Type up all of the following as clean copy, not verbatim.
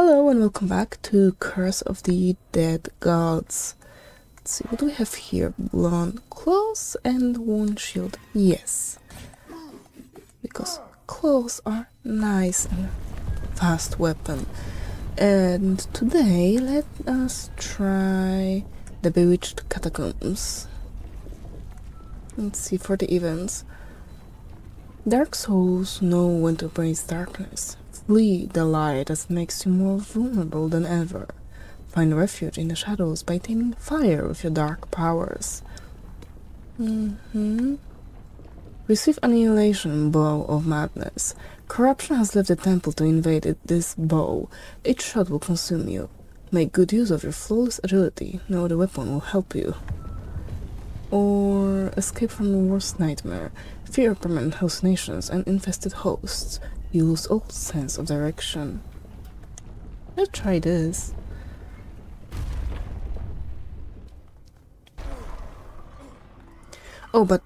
Hello and welcome back to Curse of the Dead Gods. Let's see, what do we have here? Blonde clothes and wound shield. Yes, because clothes are nice and fast weapon. And today let us try the Bewitched Catacombs. Let's see, for the events. Dark souls know when to embrace darkness. Flee the light that makes you more vulnerable than ever. Find refuge in the shadows by taming fire with your dark powers. Receive annihilation blow of madness. Corruption has left the temple to invade it. This bow. Each shot will consume you. Make good use of your flawless agility. No other weapon will help you. Or escape from your worst nightmare. Fear permanent hallucinations and infested hosts. You lose all sense of direction. Let's try this. Oh, but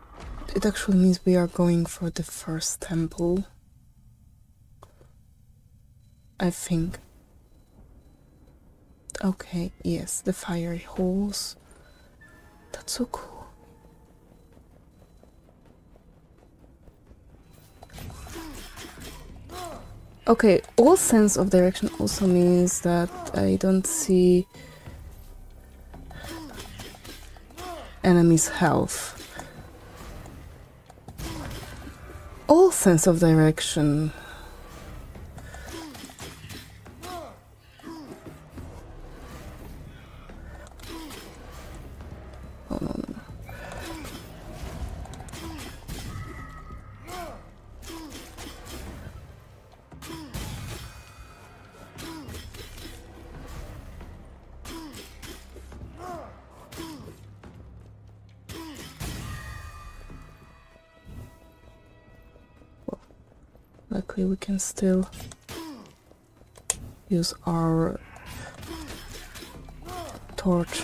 it actually means we are going for the first temple, I think. Okay, yes, the fiery holes. That's so cool. Okay, all sense of direction also means that I don't see enemies' health. All sense of direction. Oh no, no. Luckily we can still use our torch.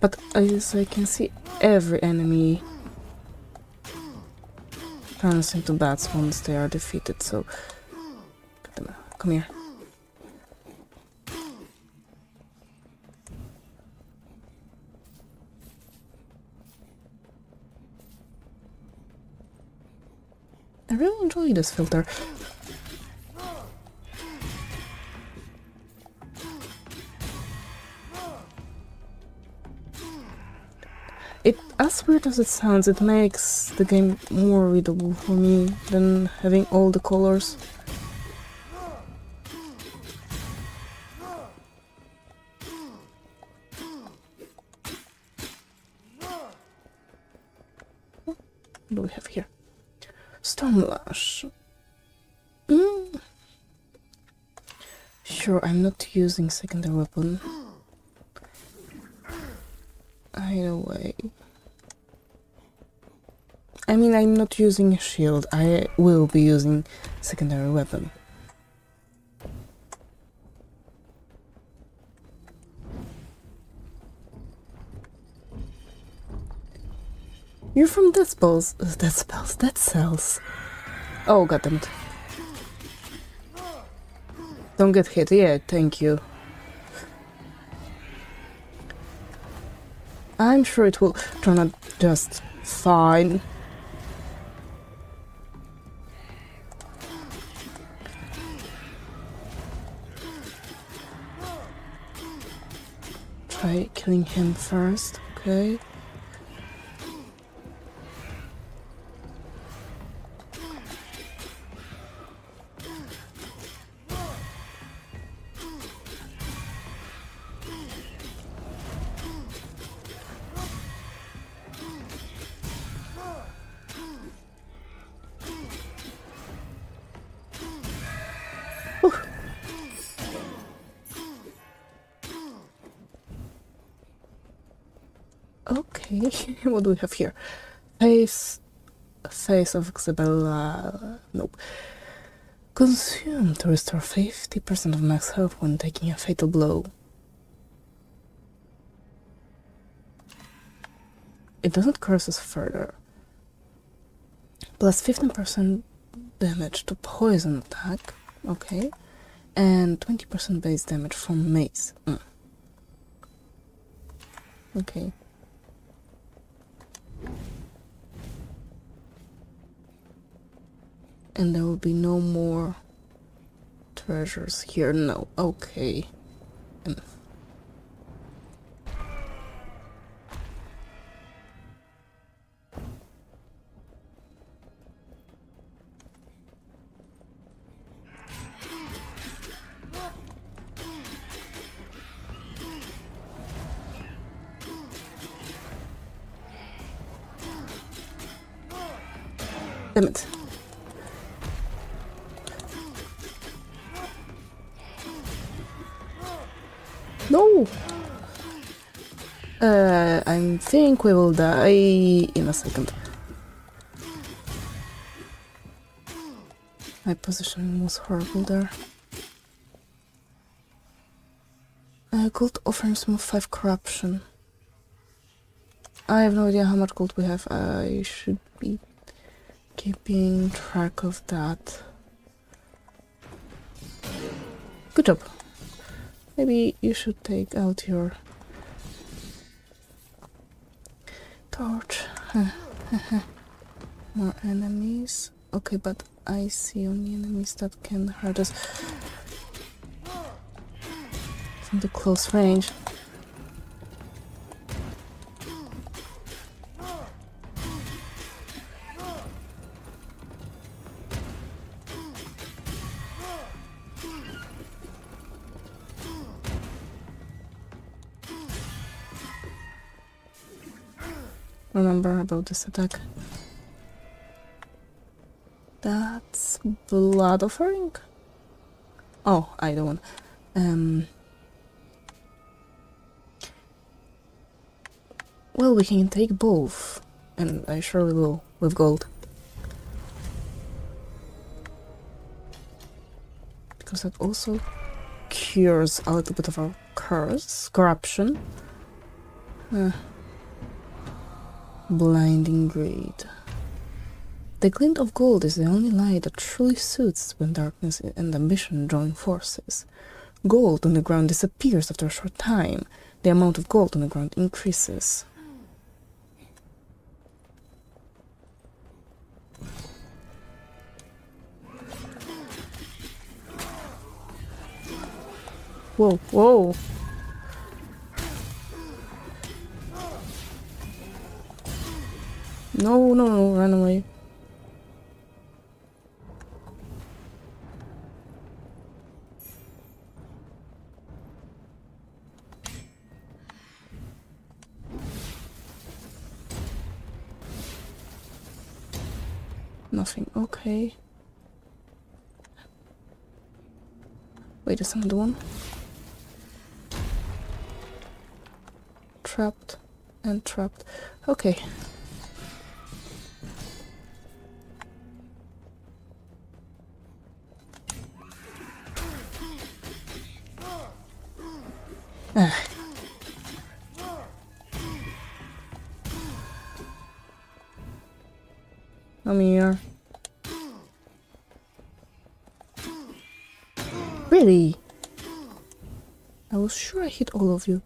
But as I can see, every enemy turns into bats once they are defeated, so come here. I really enjoy this filter. It, as weird as it sounds, it makes the game more readable for me than having all the colors. What do we have here? Stormlash. Sure, I'm not using secondary weapon. Either way. I mean, I'm not using a shield. I will be using secondary weapon. You're from Dead Cells. Oh, goddammit. Don't get hit, yeah, thank you. I'm sure it will turn out just fine. Try killing him first, okay. Okay, what do we have here? Face of Xabella. Nope. Consume to restore 50% of max health when taking a fatal blow. It doesn't curse us further. Plus 15% damage to poison attack, okay, and 20% base damage from mace. Okay. And there will be no more treasures here. No. Okay. Enough. Damn it. No! I think we will die in a second. My positioning was horrible there. Gold offerings move 5 corruption. I have no idea how much gold we have. I should be keeping track of that. Good job. Maybe you should take out your torch. More enemies. Okay, but I see only enemies that can hurt us from the close range. Remember about this attack. That's blood offering? Oh, I don't want. Well, we can take both, and I surely will with gold. Because that also cures a little bit of our curse, corruption. Blinding greed. The glint of gold is the only light that truly suits when darkness and ambition join forces. Gold on the ground disappears after a short time. The amount of gold on the ground increases. Whoa, whoa! No, no, no, run away. Nothing, okay. Wait, there's another one. Trapped and trapped. Okay. Come here. Really? I was sure I hit all of you.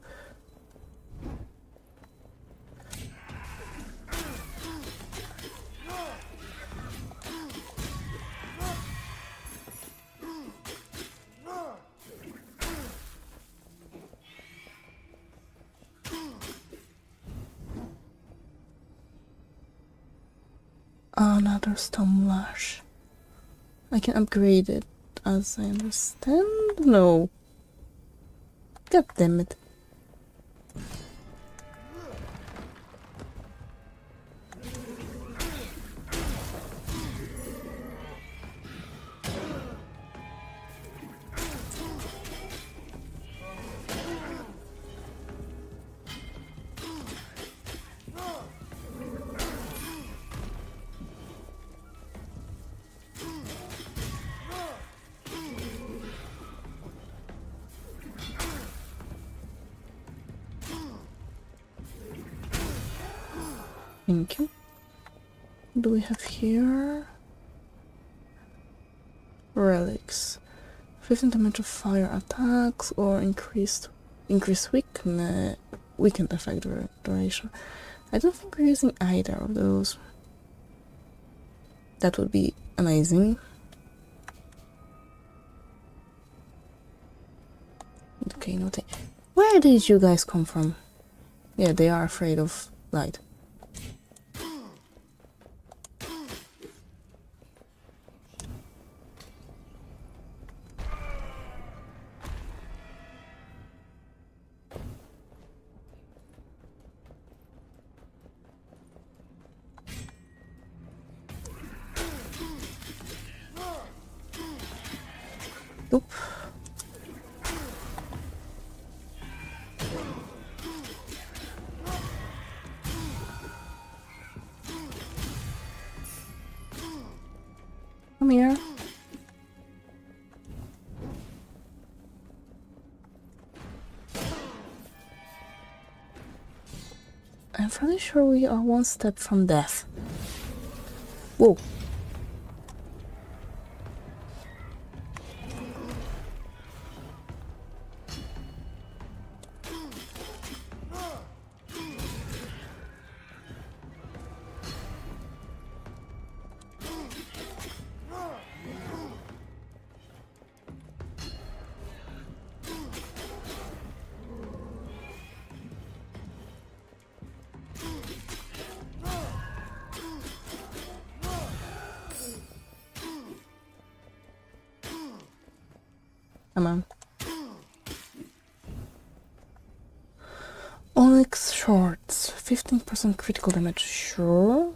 Another stone lash. I can upgrade it, as I understand. No. God damn it. Thank you. What do we have here? relics. 15 damage of fire attacks or increased weakened effect duration. I don't think we're using either of those. That would be amazing. Okay, nothing. Where did you guys come from? Yeah, they are afraid of light. Nope. Come here. I'm fairly sure we are one step from death. Whoa. Come on. Onyx Shorts. 15% critical damage. Sure.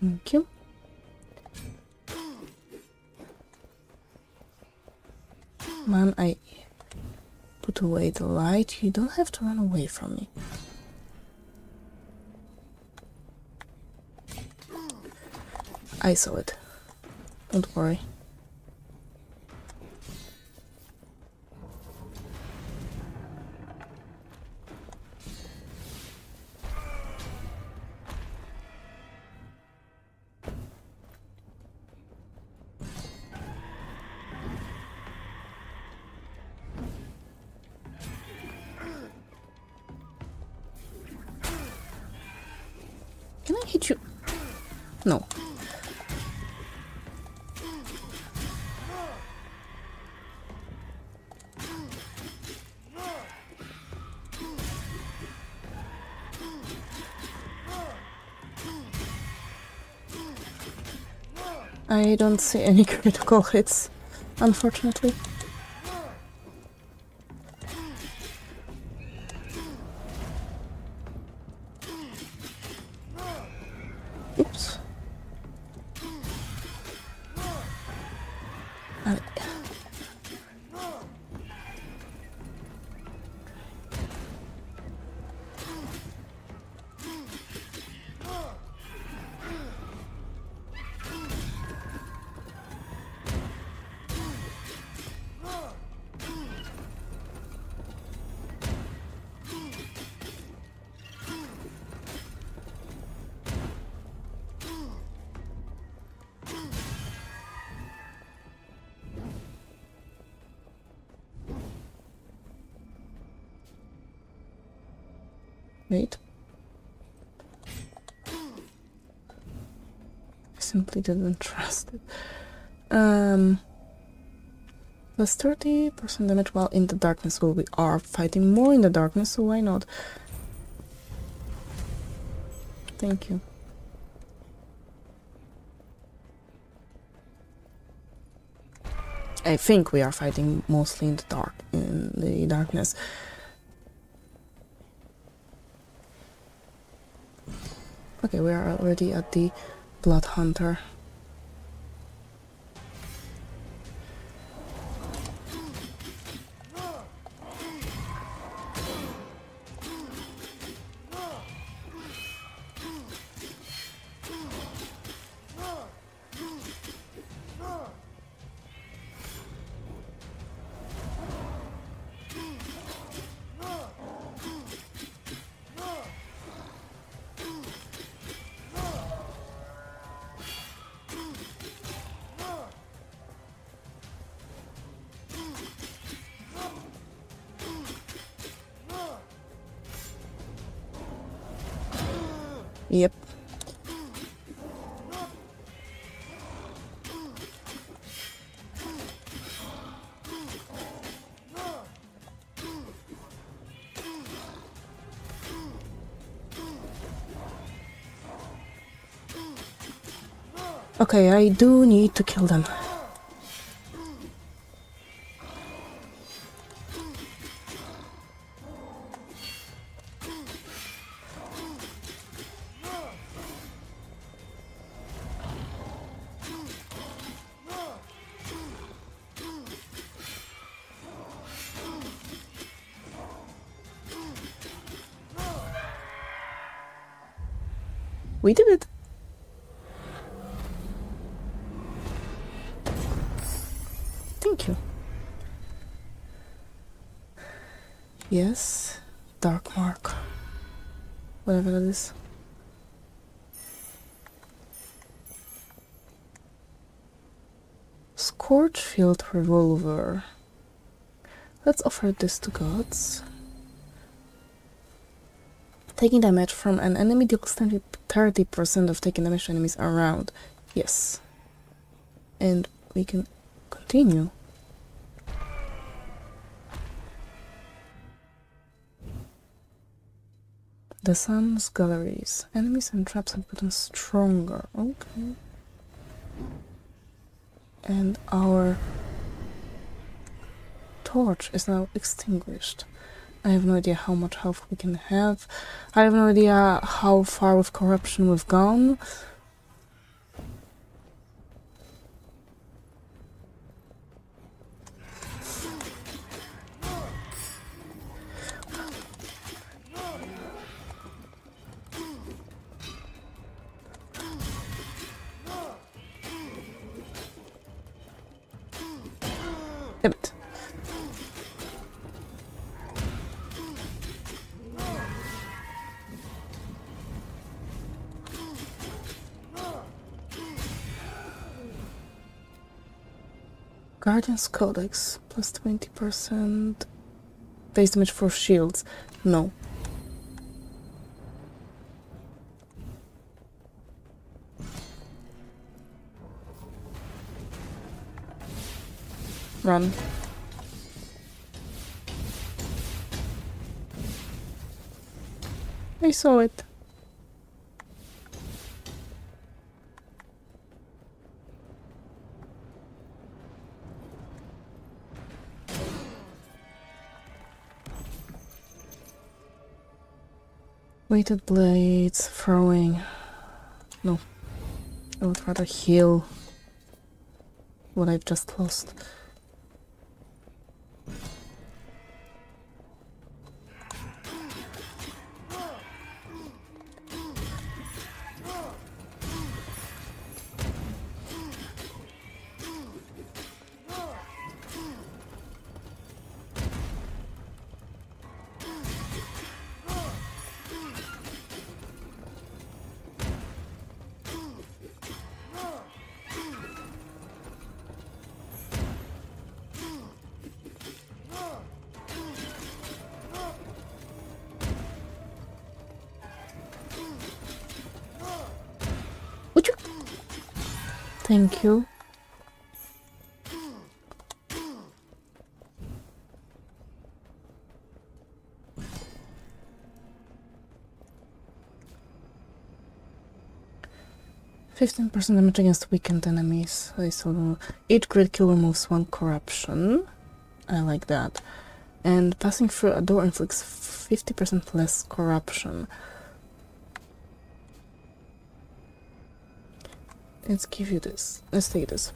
Thank you. Man, I put away the light. You don't have to run away from me. I saw it. Don't worry. Can I hit you? No. I don't see any critical hits, unfortunately. Oops. Wait. I simply didn't trust it. Plus 30% damage while in the darkness. Well, we are fighting more in the darkness, so why not? Thank you. I think we are fighting mostly in the dark, in the darkness. Okay, we are already at the Blood Hunter. Yep. Okay, I do need to kill them. We did it! Thank you. Yes, Dark Mark. Whatever that is. Scorch field Revolver. Let's offer this to gods. Taking damage from an enemy deals 30% of taking damage to enemies around. Yes. And we can continue. The sun's galleries. Enemies and traps have gotten stronger. Okay. And our torch is now extinguished. I have no idea how much health we can have. I have no idea how far with corruption we've gone. Damn it. Guardian's Codex, plus 20% base damage for shields. No. Run. I saw it. Weighted blades, throwing. No, I would rather heal what I've just lost. Thank you. $15% damage against weakened enemies. I saw each grid kill removes one corruption. I like that. And passing through a door inflicts 50% less corruption. Let's give you this. Let's take this.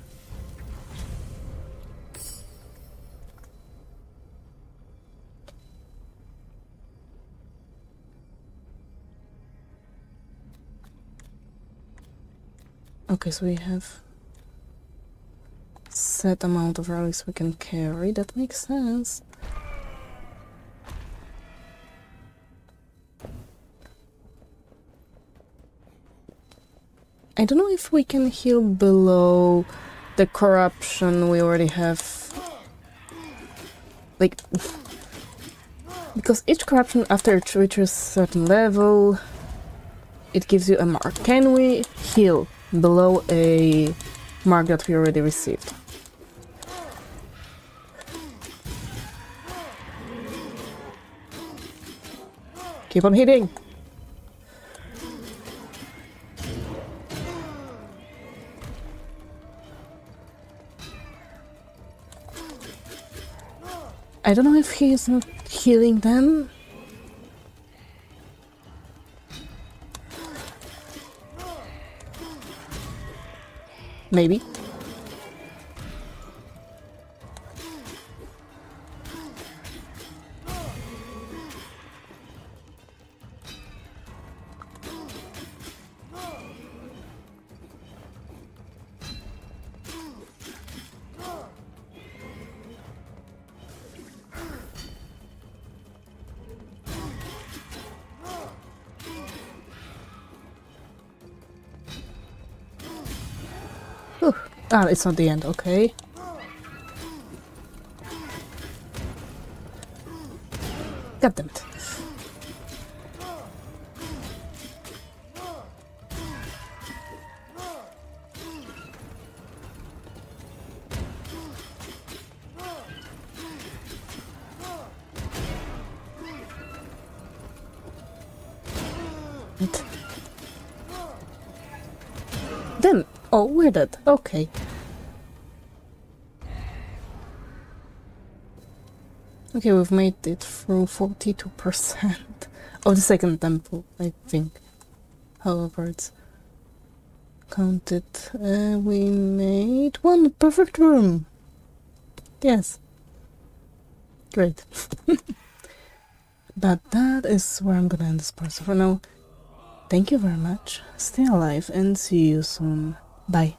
Okay, so we have set amount of relics we can carry. That makes sense. I don't know if we can heal below the corruption we already have, like, because each corruption after it reaches a certain level it gives you a mark. Can we heal below a mark that we already received? Keep on hitting! I don't know if he is not healing them. Maybe. Ah, it's not the end, okay. God damn it. What? Damn! Oh, we're dead, okay. Okay, we've made it through 42% of the second temple, I think. However, it's counted. We made one perfect room. Yes. Great. But that is where I'm gonna end this part. So for now, thank you very much. Stay alive and see you soon. Bye.